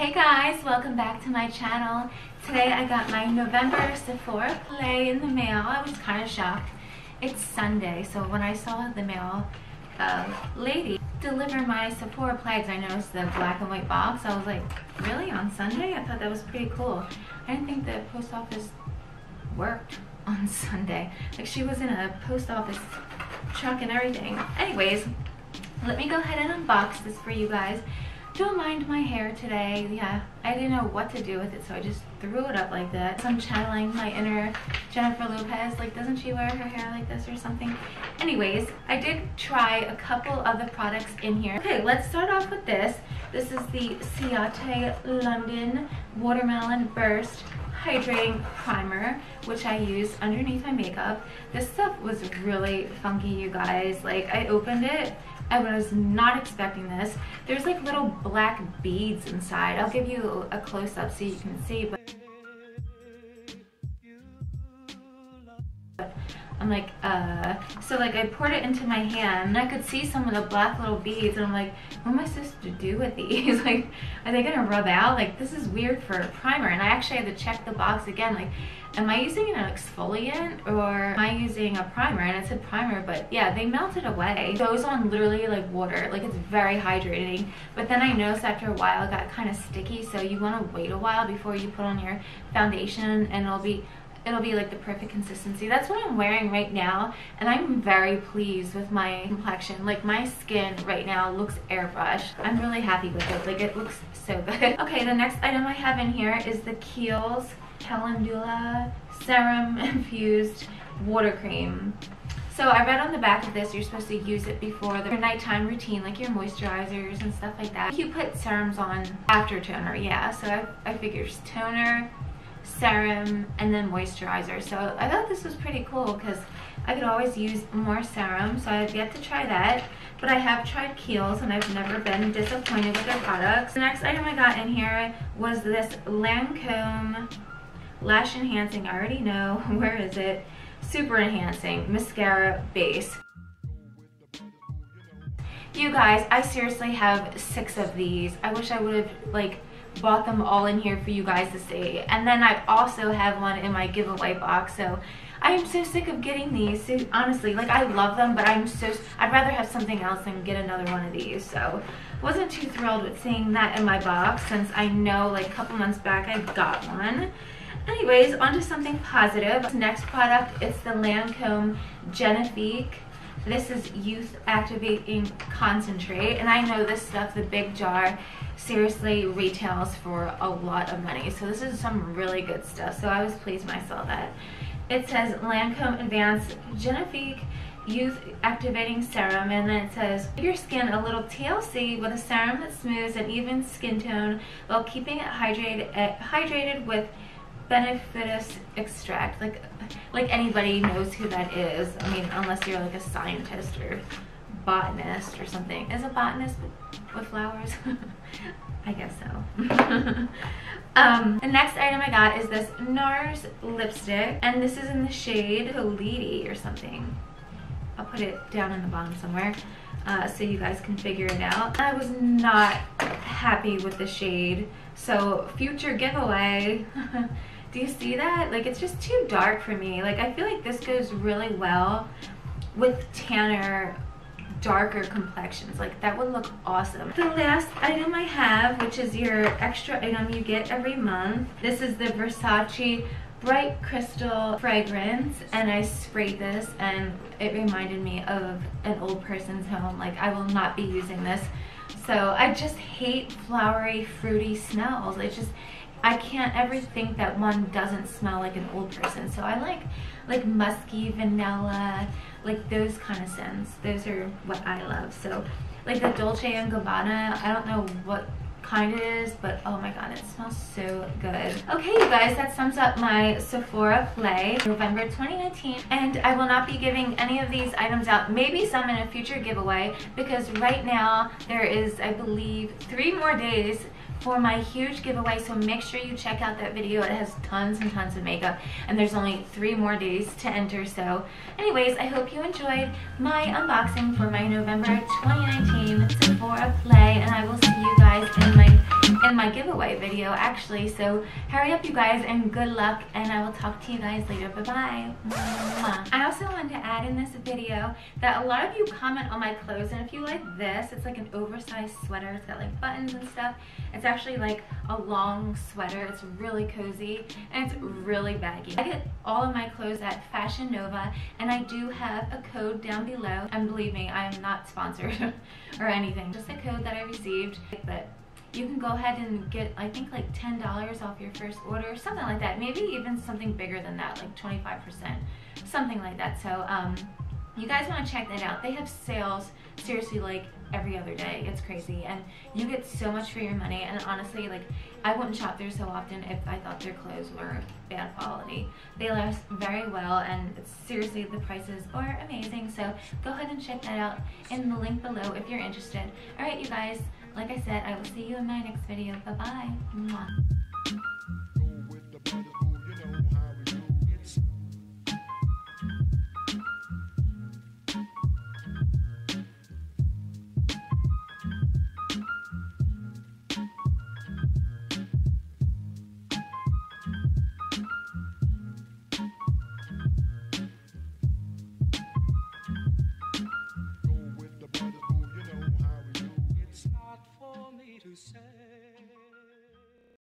Hey guys, welcome back to my channel. Today I got my November Sephora Play in the mail. I was kind of shocked. It's Sunday, so when I saw the mail lady deliver my Sephora Play, I noticed the black and white box. I was like, really? On Sunday? I thought that was pretty cool. I didn't think the post office worked on Sunday. Like, she was in a post office truck and everything. Anyways, let me go ahead and unbox this for you guys. Don't mind my hair today. Yeah, I didn't know what to do with it, so I just threw it up like that. So I'm channeling my inner Jennifer Lopez. Like, doesn't she wear her hair like this or something? Anyways, I did try a couple of the products in here. Okay, let's start off with this. This is the Ciate London Watermelon Burst Hydrating Primer, which I used underneath my makeup. This stuff was really funky, you guys. Like, I opened it. I was not expecting this. There's like little black beads inside. I'll give you a close-up so you can see, but I'm like, so like I poured it into my hand and I could see some of the black little beads and I'm like, what am I supposed to do with these? Like, are they gonna rub out? Like, this is weird for a primer. And I actually had to check the box again, like, am I using an exfoliant or am I using a primer? And it said primer, but yeah, they melted away. It goes on literally like water, like it's very hydrating. But then I noticed after a while it got kind of sticky, so you wanna wait a while before you put on your foundation and it'll be like the perfect consistency. That's what I'm wearing right now, and I'm very pleased with my complexion. Like, my skin right now looks airbrushed. I'm really happy with it. Like, it looks so good. Okay, the next item I have in here is the Kiehl's Calendula Serum Infused Water Cream. So I read on the back of this, you're supposed to use it before the nighttime routine, like your moisturizers and stuff like that. You put serums on after toner, yeah. So I figured toner, serum, and then moisturizer. So I thought this was pretty cool because I could always use more serum, so I've yet to try that, but I have tried Kiehl's and I've never been disappointed with their products. The next item I got in here was this Lancome Lash Enhancing, I already know, where is it? Super Enhancing Mascara Base. You guys, I seriously have 6 of these. I wish I would have, like, bought them all in here for you guys to see. And then I also have one in my giveaway box, so I am so sick of getting these. So honestly, like, I love them, but I'd rather have something else than get another one of these. So wasn't too thrilled with seeing that in my box, since I know, like, a couple months back I got one. Anyways, on to something positive. Next product, it's the Lancome Genifique. This is Youth Activating Concentrate, and I know this stuff, the big jar, seriously retails for a lot of money. So this is some really good stuff, so I was pleased when I saw that. It says Lancome Advanced Genifique Youth Activating Serum, and then it says, give your skin a little TLC with a serum that smooths an even skin tone while keeping it hydrated with Benefitus extract. Like anybody knows who that is. I mean, unless you're like a scientist or botanist or something. Is a botanist with flowers? I guess so. The next item I got is this NARS lipstick, and this is in the shade Haliti or something. I'll put it down in the bottom somewhere so you guys can figure it out. I was not happy with the shade, so future giveaway. Do you see that? Like, it's just too dark for me. Like, I feel like this goes really well with tanner, darker complexions. Like, that would look awesome. The last item I have, which is your extra item you get every month. This is the Versace Bright Crystal Fragrance, and I sprayed this and it reminded me of an old person's home. Like, I will not be using this. So I just hate flowery, fruity smells. It's just, I can't ever think that one doesn't smell like an old person. So I like musky, vanilla, like those kind of scents. Those are what I love. So like the Dolce and Gabbana, I don't know what kind it is, but oh my god, it smells so good. Okay, you guys, that sums up my Sephora Play November 2019, and I will not be giving any of these items out. Maybe some in a future giveaway, because right now there is, I believe, 3 more days for my huge giveaway, so make sure you check out that video. It has tons and tons of makeup, and there's only 3 more days to enter. So anyways, I hope you enjoyed my unboxing for my November 2019 Sephora Play, and I will see you guys in my my giveaway video actually. So hurry up you guys, and good luck, and I will talk to you guys later. Bye bye. I also wanted to add in this video that a lot of you comment on my clothes, and if you like this, it's like an oversized sweater. It's got like buttons and stuff. It's actually like a long sweater. It's really cozy and it's really baggy. I get all of my clothes at Fashion Nova, and I do have a code down below, and believe me, I am not sponsored or anything, just the code that I received. But you can go ahead and get, I think, like $10 off your first order, something like that, maybe even something bigger than that, like 25%, something like that. So you guys want to check that out. They have sales seriously like every other day. It's crazy, and you get so much for your money. And honestly, like, I wouldn't shop there so often if I thought their clothes were bad quality. They last very well, and seriously, the prices are amazing. So go ahead and check that out in the link below if you're interested. All right, you guys, like I said, I will see you in my next video. Bye-bye. Mwah. Said